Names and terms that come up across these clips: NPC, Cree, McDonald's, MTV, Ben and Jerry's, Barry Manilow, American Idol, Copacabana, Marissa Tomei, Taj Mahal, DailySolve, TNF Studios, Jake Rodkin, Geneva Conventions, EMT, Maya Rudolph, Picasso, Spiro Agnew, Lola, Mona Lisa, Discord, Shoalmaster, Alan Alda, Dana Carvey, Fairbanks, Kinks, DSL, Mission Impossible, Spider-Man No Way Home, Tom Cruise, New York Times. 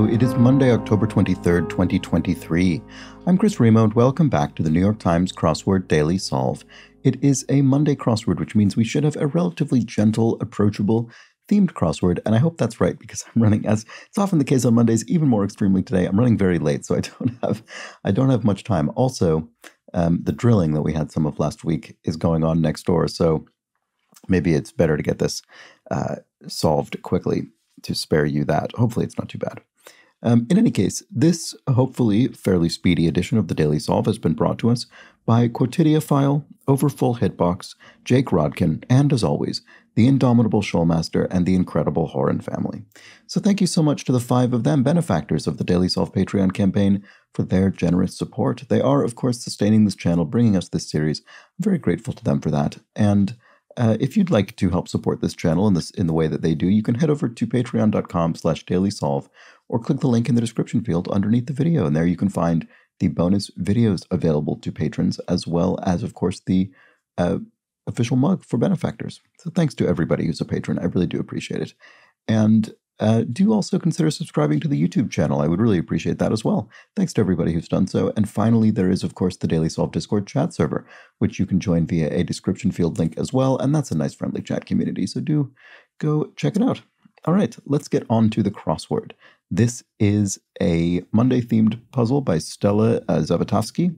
Hello, it is Monday, October 23rd, 2023. I'm Chris Remo and welcome back to the New York Times Crossword Daily Solve. It is a Monday crossword, which means we should have a relatively gentle, approachable, themed crossword, and I hope that's right because I'm running, as it's often the case on Mondays, even more extremely today. I'm running very late, so I don't have much time. Also, the drilling that we had some of last week is going on next door, so maybe it's better to get this solved quickly to spare you that. Hopefully it's not too bad. In any case, this hopefully fairly speedy edition of the Daily Solve has been brought to us by Quotidiophile, Overfull Hitbox, Jake Rodkin, and as always, the indomitable Shoalmaster and the incredible Horan family. So thank you so much to the five of them, benefactors of the Daily Solve Patreon campaign, for their generous support. They are, of course, sustaining this channel, bringing us this series. I'm very grateful to them for that. And if you'd like to help support this channel in the way that they do, you can head over to patreon.com/dailysolve or click the link in the description field underneath the video. And there you can find the bonus videos available to patrons, as well as, of course, the official mug for benefactors. So thanks to everybody who's a patron. I really do appreciate it. And do also consider subscribing to the YouTube channel. I would really appreciate that as well. Thanks to everybody who's done so. And finally, there is, of course, the Daily Solve Discord chat server, which you can join via a description field link as well. And that's a nice friendly chat community. So do go check it out. All right, let's get on to the crossword. This is a Monday-themed puzzle by Stella Zabatowski.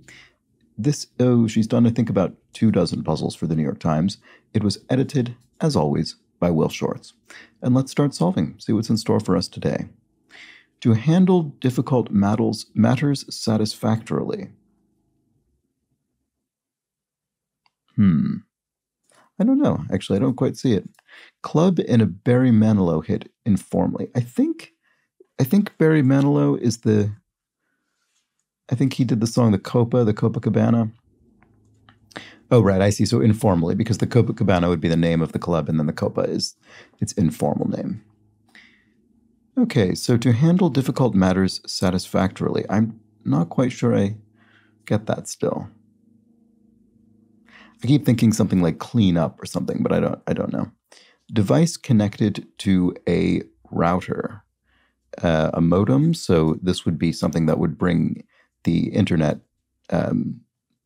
She's done, I think, about 24 puzzles for the New York Times. It was edited, as always, by Will Shortz. And let's start solving, see what's in store for us today. To handle difficult matters satisfactorily. I don't know. Actually, I don't quite see it. Club in a Barry Manilow hit informally. I think Barry Manilow is the... I think he did the song the Copacabana. Oh, right. I see. So informally, because the Copacabana would be the name of the club, and then the Copa is its informal name. Okay. So to handle difficult matters satisfactorily. I'm not quite sure I get that still. I keep thinking something like clean up or something, but I don't know. Device connected to a router, a modem. So this would be something that would bring the internet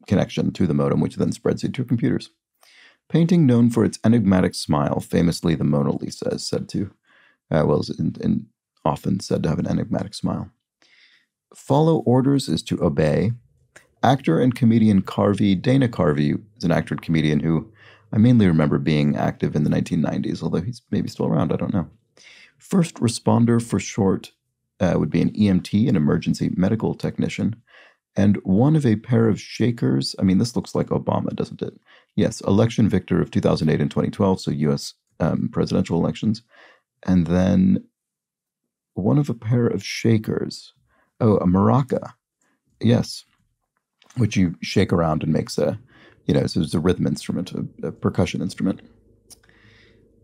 connection to the modem, which then spreads it to computers. Painting known for its enigmatic smile, famously the Mona Lisa is said to, often said to have an enigmatic smile. Follow orders is to obey. Actor and comedian Carvey, Dana Carvey, is an actor and comedian who I mainly remember being active in the 1990s, although he's maybe still around, I don't know. First responder for short would be an EMT, an emergency medical technician. And one of a pair of shakers. I mean, this looks like Obama, doesn't it? Yes, election victor of 2008 and 2012, so U.S. Presidential elections. And then one of a pair of shakers. Oh, a maraca. Yes, which you shake around and makes a, so it's a rhythm instrument, a percussion instrument.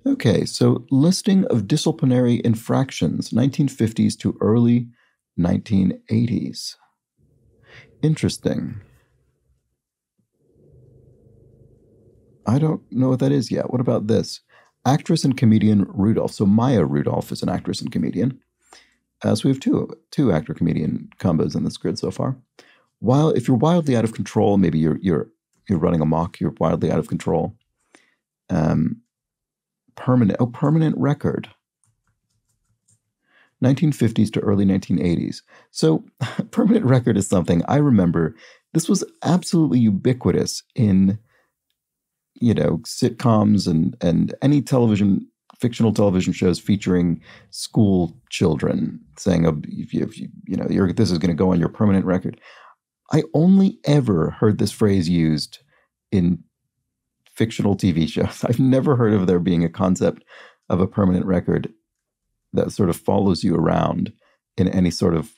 Okay, so listing of disciplinary infractions, 1950s to early 1980s. Interesting. I don't know what that is yet. What about this? Actress and comedian Rudolph. So Maya Rudolph is an actress and comedian. So we have two actor-comedian combos in this grid so far. While if you're wildly out of control, maybe you're running amok, you're wildly out of control. Permanent record. 1950s to early 1980s. So permanent record is something I remember. This was absolutely ubiquitous in, sitcoms and any fictional television shows featuring school children saying, oh, this is going to go on your permanent record. I only ever heard this phrase used in fictional TV shows. I've never heard of there being a concept of a permanent record that sort of follows you around in any sort of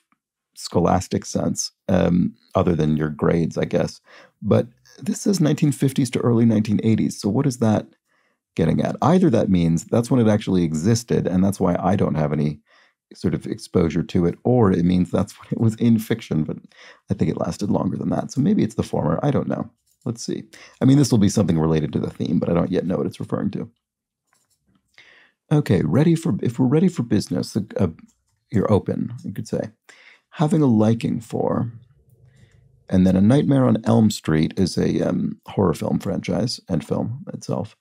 scholastic sense, other than your grades, I guess. But this says 1950s to early 1980s. So what is that getting at? Either that means that's when it actually existed, and that's why I don't have any sort of exposure to it, or it means that's when it was in fiction, but I think it lasted longer than that. So maybe it's the former. I don't know. Let's see. I mean, this will be something related to the theme, but I don't yet know what it's referring to. Okay, if we're ready for business, you're open, you could say. Having a liking for. And then A Nightmare on Elm Street is a horror film franchise and film itself.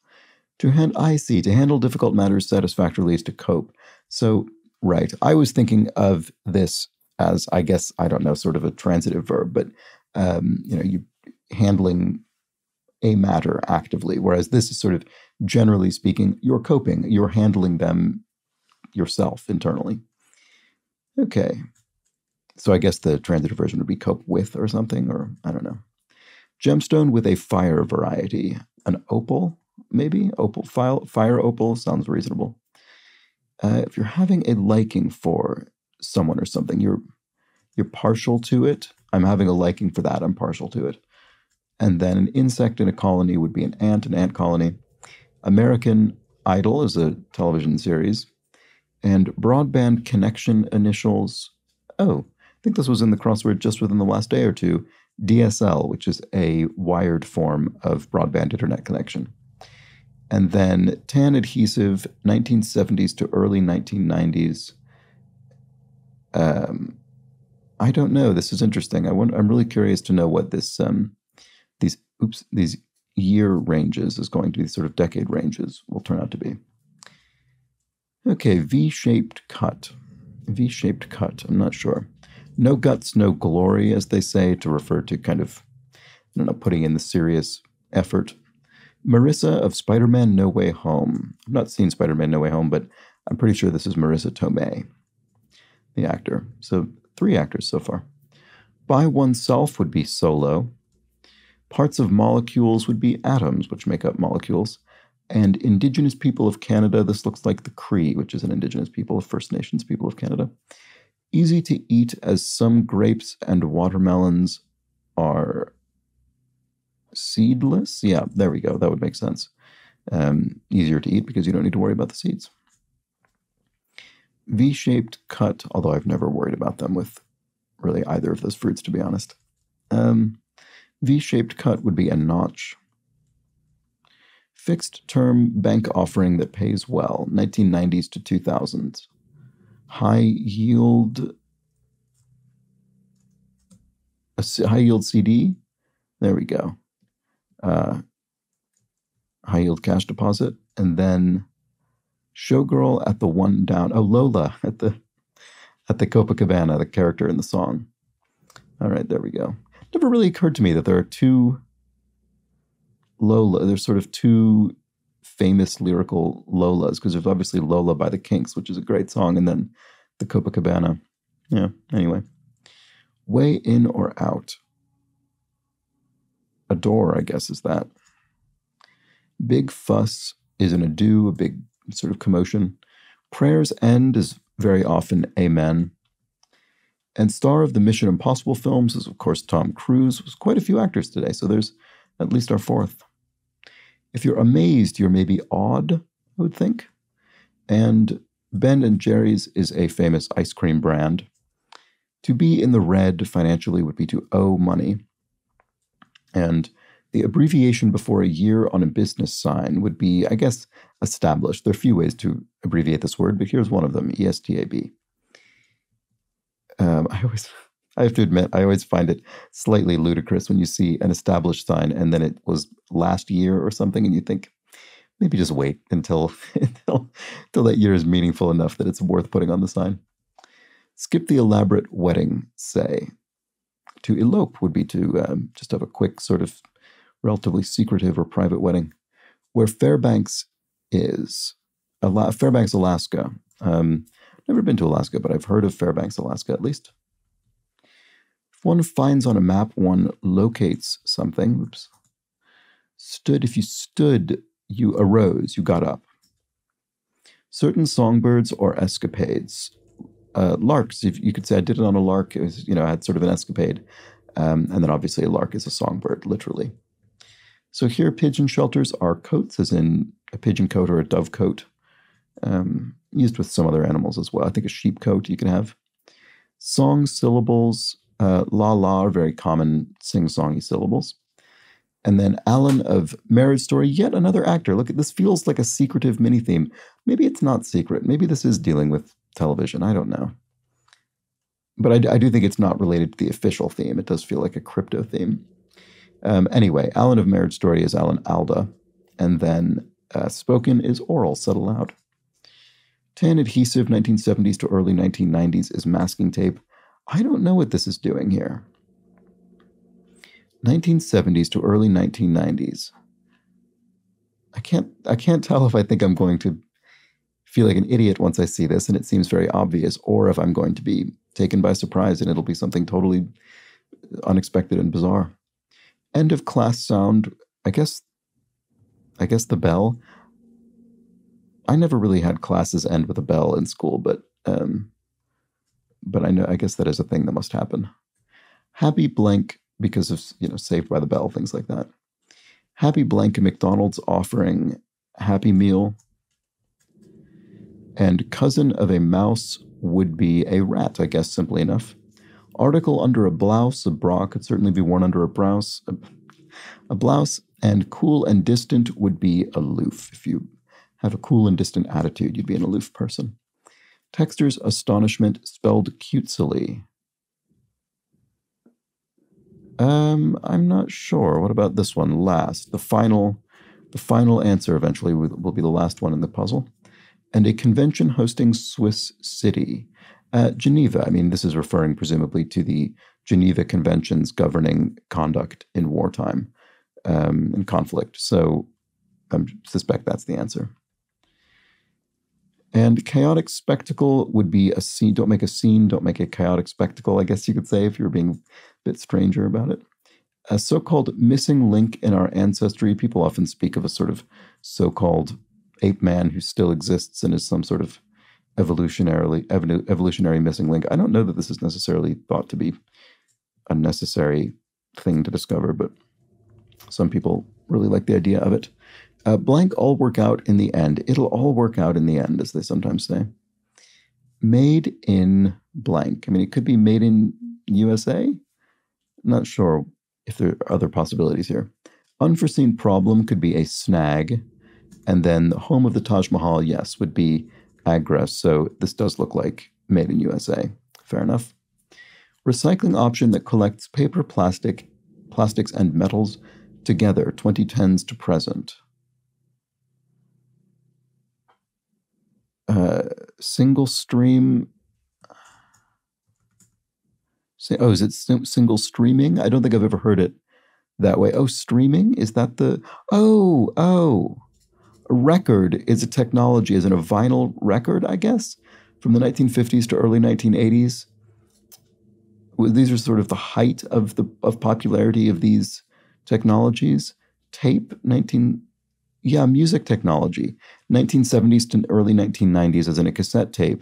To handle difficult matters satisfactorily is to cope. So, right. I was thinking of this as, I guess, I don't know, sort of a transitive verb, but, you know, you handling a matter actively, whereas this is sort of, generally speaking, you're coping, you're handling them yourself internally. Okay. So I guess the transitive version would be cope with or something, or I don't know. Gemstone with a fire variety. An opal, maybe? Opal, fire opal sounds reasonable. If you're having a liking for someone or something, you're partial to it. I'm having a liking for that. I'm partial to it. And then an insect in a colony would be an ant colony. American Idol is a television series. And broadband connection initials. Oh, I think this was in the crossword just within the last day or two. DSL, which is a wired form of broadband internet connection. And then tan adhesive, 1970s to early 1990s. I don't know. This is interesting. I'm really curious to know what this these year ranges is going to be, sort of decade ranges will turn out to be. Okay, V-shaped cut. V-shaped cut. I'm not sure. No guts, no glory, as they say, to refer to kind of, I don't know, putting in the serious effort. Marissa of Spider-Man No Way Home. I've not seen Spider-Man No Way Home, but I'm pretty sure this is Marissa Tomei, the actor. So 3 actors so far. By oneself would be solo. Parts of molecules would be atoms, which make up molecules. And Indigenous people of Canada, this looks like the Cree, which is an Indigenous people of First Nations people of Canada. Easy to eat as some grapes and watermelons are seedless. Yeah, there we go. That would make sense. Easier to eat because you don't need to worry about the seeds. V-shaped cut, although I've never worried about them with really either of those fruits, to be honest. V-shaped cut would be a notch. Fixed-term bank offering that pays well, 1990s to 2000s. High-yield... a high-yield CD? There we go. High-yield cash deposit. And then showgirl at the one down... Oh, Lola at the Copacabana, the character in the song. All right, there we go. Never really occurred to me that there are 2... Lola, there's sort of 2 famous lyrical Lolas, because there's obviously Lola by the Kinks, which is a great song, and then the Copacabana. Yeah, anyway. Way in or out. A door, I guess, is that. Big fuss is an ado, a big sort of commotion. Prayer's end is very often amen. And star of the Mission Impossible films is, of course, Tom Cruise. There's quite a few actors today, so there's at least our 4th. If you're amazed, you're maybe awed, I would think. And Ben and Jerry's is a famous ice cream brand. To be in the red financially would be to owe money. And the abbreviation before a year on a business sign would be, I guess, established. There are a few ways to abbreviate this word, but here's one of them, ESTAB. I have to admit, I always find it slightly ludicrous when you see an established sign and then it was last year or something, and you think, maybe just wait until that year is meaningful enough that it's worth putting on the sign. Skip the elaborate wedding, say. To elope would be to just have a quick sort of relatively secretive or private wedding. Where Fairbanks is, Fairbanks, Alaska. Never been to Alaska, but I've heard of Fairbanks, Alaska at least. One finds on a map, one locates something. Oops. Stood, if you stood, you arose, you got up. Certain songbirds or escapades. Larks, if you could say, I did it on a lark. It was, you know, I had sort of an escapade. And then obviously a lark is a songbird, literally. So here, pigeon shelters are coats, as in a pigeon coat or a dove coat. Used with some other animals as well. I think a sheep coat you can have. Song syllables... la-la are very common sing-songy syllables. And then Alan of Marriage Story, yet another actor. Look, this feels like a secretive mini-theme. Maybe it's not secret. Maybe this is dealing with television. I don't know. But I do think it's not related to the official theme. It does feel like a crypto theme. Anyway, Alan of Marriage Story is Alan Alda. And then spoken is oral, said aloud. Tan adhesive 1970s to early 1990s is masking tape. I don't know what this is doing here. 1970s to early 1990s. I can't tell if I think I'm going to feel like an idiot once I see this, and it seems very obvious, or if I'm going to be taken by surprise and it'll be something totally unexpected and bizarre. End of class sound, I guess the bell. I never really had classes end with a bell in school, but I know, I guess that is a thing that must happen. Happy blank because of, Saved by the Bell, things like that. Happy blank McDonald's offering Happy Meal. And cousin of a mouse would be a rat, I guess, simply enough. Article under a blouse, a bra could certainly be worn under a blouse, and cool and distant would be aloof. If you have a cool and distant attitude, you'd be an aloof person. Texter's astonishment spelled cutesily. I'm not sure. What about this one last? The final answer eventually will be the last one in the puzzle. And a convention hosting Swiss city. Geneva. I mean, this is referring presumably to the Geneva Conventions governing conduct in wartime and conflict. So I suspect that's the answer. And chaotic spectacle would be a scene. Don't make a scene. Don't make a chaotic spectacle, I guess you could say, if you're being a bit stranger about it. A so-called missing link in our ancestry. People often speak of a sort of so-called ape man who still exists and is some sort of evolutionary missing link. I don't know that this is necessarily thought to be a necessary thing to discover, but some people really like the idea of it. Blank all work out in the end. It'll all work out in the end, as they sometimes say. Made in blank. I mean, it could be made in USA. I'm not sure if there are other possibilities here. Unforeseen problem could be a snag. And then the home of the Taj Mahal, yes, would be Agra. So this does look like made in USA. Fair enough. Recycling option that collects paper, plastics, and metals together, 2010s to present. Single stream. Oh, is it single streaming? I don't think I've ever heard it that way. Oh, streaming? Is that the... Oh. A record is a technology, as in a vinyl record, I guess, from the 1950s to early 1980s. These are sort of the height of popularity of these technologies. Tape, music technology, 1970s to early 1990s, as in a cassette tape,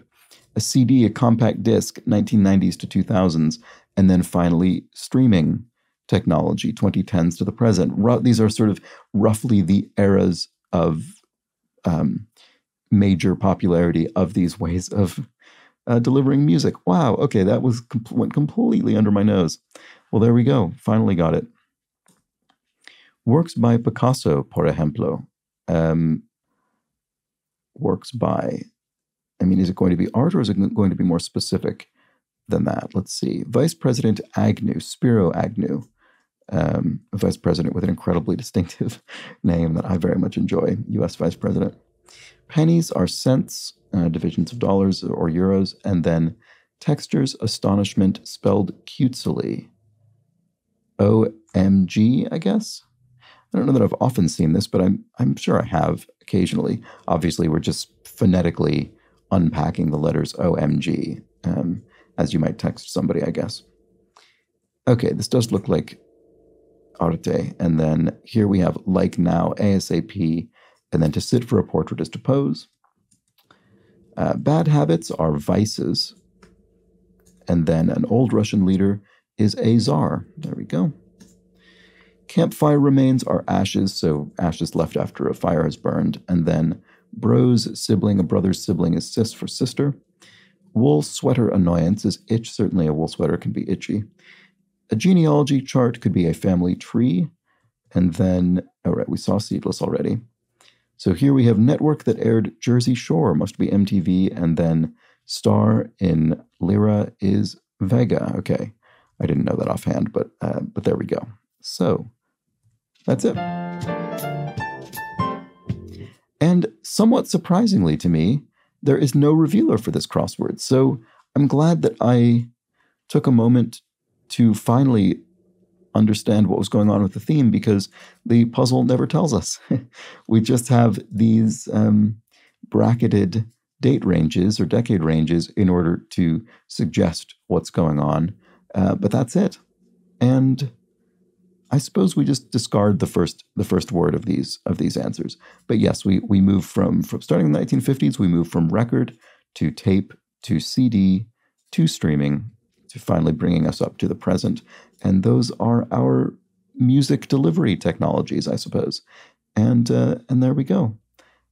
a CD, a compact disc, 1990s to 2000s, and then finally streaming technology, 2010s to the present. These are sort of roughly the eras of major popularity of these ways of delivering music. Wow, okay, that was went completely under my nose. Well, there we go. Finally got it. Works by Picasso, por ejemplo. Works by, I mean, is it going to be art or is it going to be more specific than that? Let's see. Vice President Agnew, Spiro Agnew, a vice president with an incredibly distinctive name that I very much enjoy, U.S. vice president. Pennies are cents, divisions of dollars or euros, and then textures, astonishment, spelled cutesily. OMG, I guess. I don't know that I've often seen this, but I'm sure I have occasionally. Obviously, we're just phonetically unpacking the letters OMG, as you might text somebody, I guess. Okay, this does look like Arte. And then here we have like now, ASAP, and then to sit for a portrait is to pose. Bad habits are vices. And then an old Russian leader is a czar. There we go. Campfire remains are ashes, so ashes left after a fire has burned. And then bros, sibling, a brother's sibling is sis for sister. Wool sweater annoyance is itch. Certainly a wool sweater can be itchy. A genealogy chart could be a family tree. And then, all right, we saw Seedless already. So here we have network that aired Jersey Shore, must be MTV. And then star in Lyra is Vega. Okay. I didn't know that offhand, but there we go. So that's it. And somewhat surprisingly to me, there is no revealer for this crossword. So I'm glad that I took a moment to finally understand what was going on with the theme, because the puzzle never tells us. We just have these bracketed date ranges or decade ranges in order to suggest what's going on. But that's it. And I suppose we just discard the first word of these answers. But yes, we move from starting in the 1950s, we move from record to tape to CD to streaming to finally bringing us up to the present. And those are our music delivery technologies, I suppose. And there we go.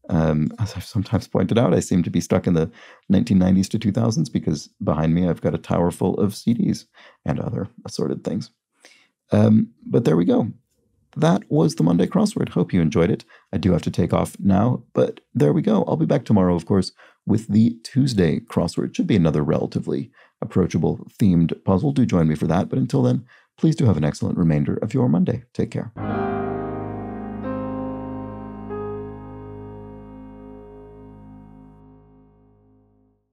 As I've sometimes pointed out, I seem to be stuck in the 1990s to 2000s because behind me I've got a tower full of CDs and other assorted things. But there we go. That was the Monday Crossword. Hope you enjoyed it. I do have to take off now, but there we go. I'll be back tomorrow, of course, with the Tuesday Crossword. Should be another relatively approachable themed puzzle. Do join me for that. But until then, please do have an excellent remainder of your Monday. Take care.